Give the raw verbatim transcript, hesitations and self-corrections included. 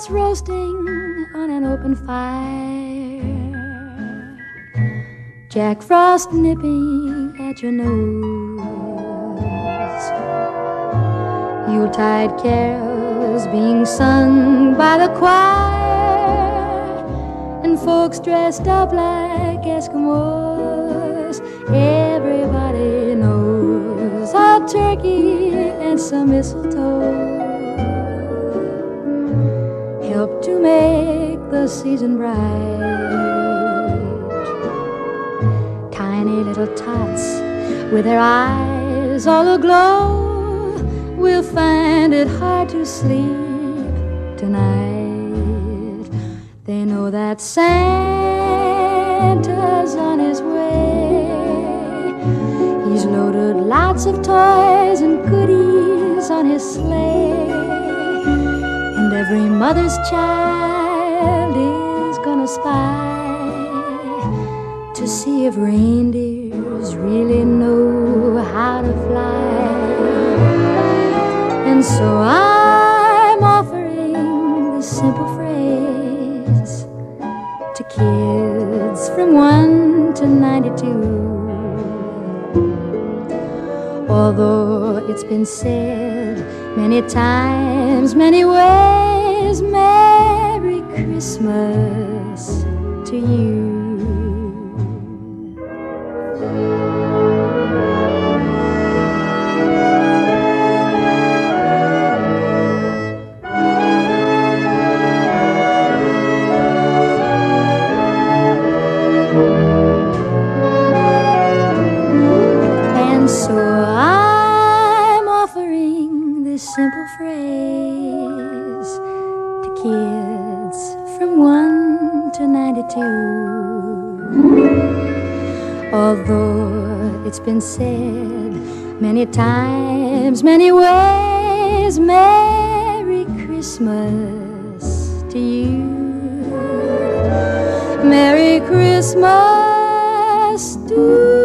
It's roasting on an open fire, Jack Frost nipping at your nose, Yuletide carols being sung by the choir, and folks dressed up like Eskimos. Everybody knows a turkey and some mistletoe help to make the season bright. Tiny little tots with their eyes all aglow will find it hard to sleep tonight. They know that Santa's on his way. He's loaded lots of toys and goodies on his sleigh. Every mother's child is gonna spy to see if reindeers really know how to fly. And so I'm offering this simple phrase to kids from one to ninety-two. Although it's been said many times, many ways, Merry Christmas to you. And so I simple phrase to kids from one to ninety-two. Although it's been said many times, many ways, Merry Christmas to you. Merry Christmas to you.